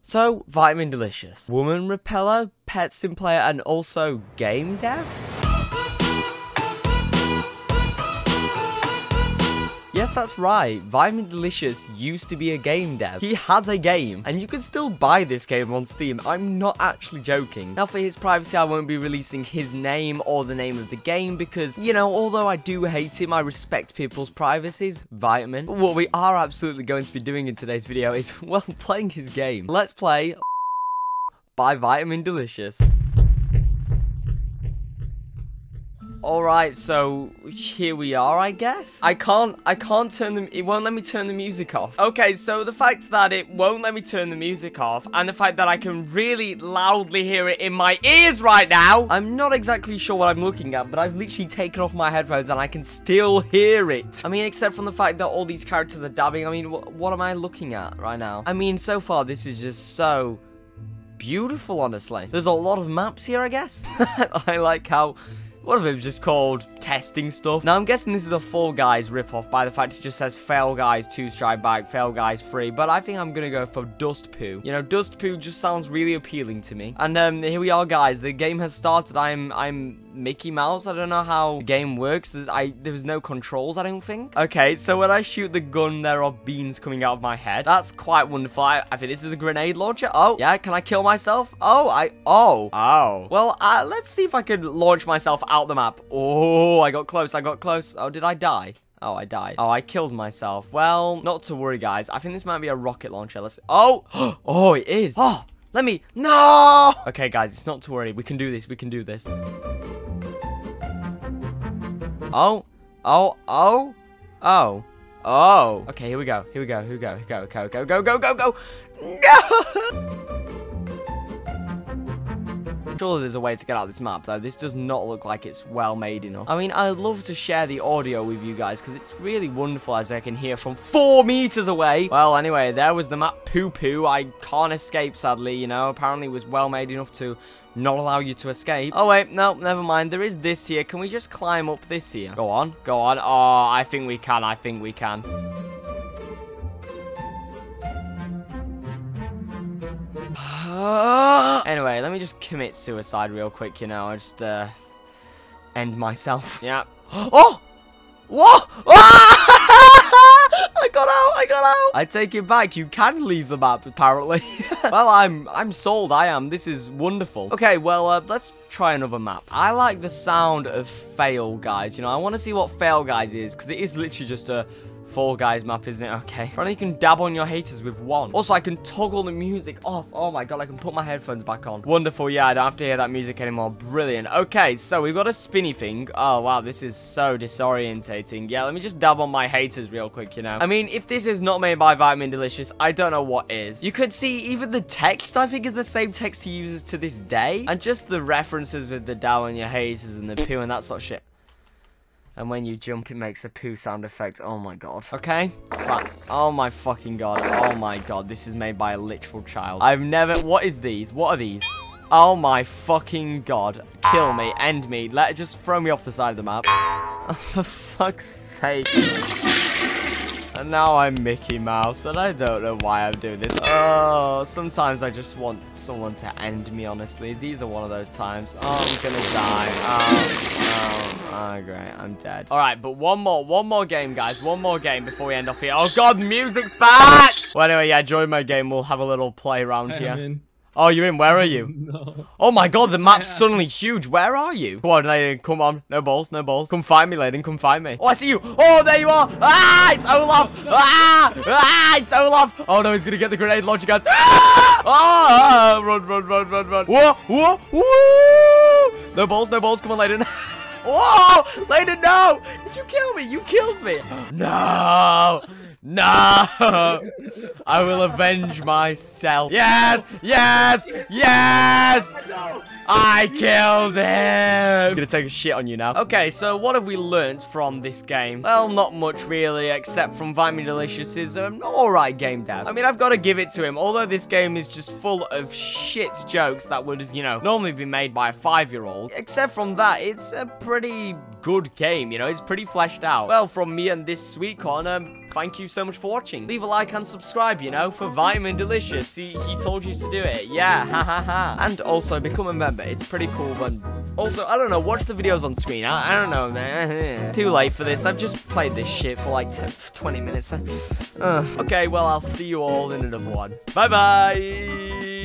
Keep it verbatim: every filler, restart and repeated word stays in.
So, Vitamin Delicious, woman repeller, pet sim player, and also game dev? Yes, that's right, Vitamin Delicious used to be a game dev. He has a game, and you can still buy this game on Steam. I'm not actually joking. Now, for his privacy, I won't be releasing his name or the name of the game because, you know, although I do hate him, I respect people's privacies, Vitamin. But what we are absolutely going to be doing in today's video is, well, playing his game. Let's play by Vitamin Delicious. Alright, so here we are, I guess. I can't, I can't turn them, it won't let me turn the music off. Okay, so the fact that it won't let me turn the music off, and the fact that I can really loudly hear it in my ears right now, I'm not exactly sure what I'm looking at, but I've literally taken off my headphones and I can still hear it. I mean, except from the fact that all these characters are dabbing. I mean, wh what am I looking at right now? I mean, so far, this is just so beautiful, honestly. There's a lot of maps here, I guess. I like how... one of them just called testing stuff. Now, I'm guessing this is a Fall Guys ripoff by the fact it just says Fail Guys two-stride bike, Fail Guys three, but I think I'm gonna go for Dust Poo. You know, Dust Poo just sounds really appealing to me. And um, here we are, guys. The game has started. I'm I'm Mickey Mouse. I don't know how the game works. There's, I, there was no controls, I don't think. Okay, so when I shoot the gun, there are beans coming out of my head. That's quite wonderful. I, I think this is a grenade launcher. Oh, yeah, can I kill myself? Oh, I, oh, oh. Well, uh, let's see if I could launch myself out Out the map. Oh, I got close. I got close. Oh, did I die? Oh, I died. Oh, I killed myself. Well, not to worry, guys. I think this might be a rocket launcher. Let's. Oh, oh, it is. Oh, let me. No. Okay, guys, it's not to worry. We can do this. We can do this. Oh, oh, oh, oh, oh. Okay, here we go. Here we go. Here we go. Here we go. Go, go, go, go, go, go. No. Surely there's a way to get out of this map, though. This does not look like it's well made enough. I mean, I love to share the audio with you guys because it's really wonderful as I can hear from four meters away. Well, anyway, there was the map Poo Poo. I can't escape, sadly, you know. Apparently it was well made enough to not allow you to escape. Oh, wait, no, never mind. There is this here. Can we just climb up this here? Go on, go on. Oh, I think we can. I think we can. Anyway, let me just commit suicide real quick, you know. I just, uh, end myself. Yeah. Oh! What? Ah! I got out, I got out. I take it back. You can leave the map, apparently. Well, I'm, I'm sold. I am. This is wonderful. Okay, well, uh, let's try another map. I like the sound of Fail Guys. You know, I want to see what Fail Guys is, because it is literally just a... Fall Guys map, isn't it? Okay. Apparently you can dab on your haters with one. Also, I can toggle the music off. Oh my god, I can put my headphones back on. Wonderful. Yeah, I don't have to hear that music anymore. Brilliant. Okay, so we've got a spinny thing. Oh, wow, this is so disorientating. Yeah, let me just dab on my haters real quick, you know. I mean, if this is not made by Vitamin Delicious, I don't know what is. You could see even the text, I think, is the same text he uses to this day. And just the references with the dab on your haters and the poo and that sort of shit. And when you jump, it makes a poo sound effect. Oh, my God. Okay. Right. Oh, my fucking God. Oh, my God. This is made by a literal child. I've never... What is these? What are these? Oh, my fucking God. Kill me. End me. Let just throw me off the side of the map. Oh, for fuck's sake. And now I'm Mickey Mouse, and I don't know why I'm doing this. Oh, sometimes I just want someone to end me, honestly. These are one of those times. Oh, I'm gonna die. Oh, no. Oh, great. I'm dead. All right, but one more. One more game, guys. One more game before we end off here. Oh, God, music's back! Well, anyway, yeah, join my game. We'll have a little play around here. I'm in. Oh, you're in? Where are you? No. Oh, my God, the map's yeah. suddenly huge. Where are you? Come on, Layden. Come on. No balls, no balls. Come find me, Layden. Come find me. Oh, I see you. Oh, there you are. Ah, it's Olaf. Ah, ah, it's Olaf. Oh, no, he's going to get the grenade launcher, guys. Ah, ah, run, run, run, run, run. Whoa, whoa, whoa. No balls, no balls. Come on, Layden. Whoa! Layden, no! Did you kill me? You killed me! No! No! I will avenge myself. Yes! Yes! Yes! I killed him! I'm gonna take a shit on you now. Okay, so what have we learnt from this game? Well, not much really, except from Vitamin Delicious is an alright game dev. I mean, I've got to give it to him, although this game is just full of shit jokes that would have, you know, normally been made by a five-year-old. Except from that, it's a pretty good game, you know, it's pretty fleshed out. Well, from me and this sweet corner, thank you so much for watching. Leave a like and subscribe, you know, for Vitamin Delicious. See, he told you to do it. Yeah, ha ha ha. And also become a member. It's pretty cool, but also, I don't know, watch the videos on screen. I, I don't know, man. Too late for this. I've just played this shit for like ten, twenty minutes. Uh, okay, well, I'll see you all in another one. Bye-bye.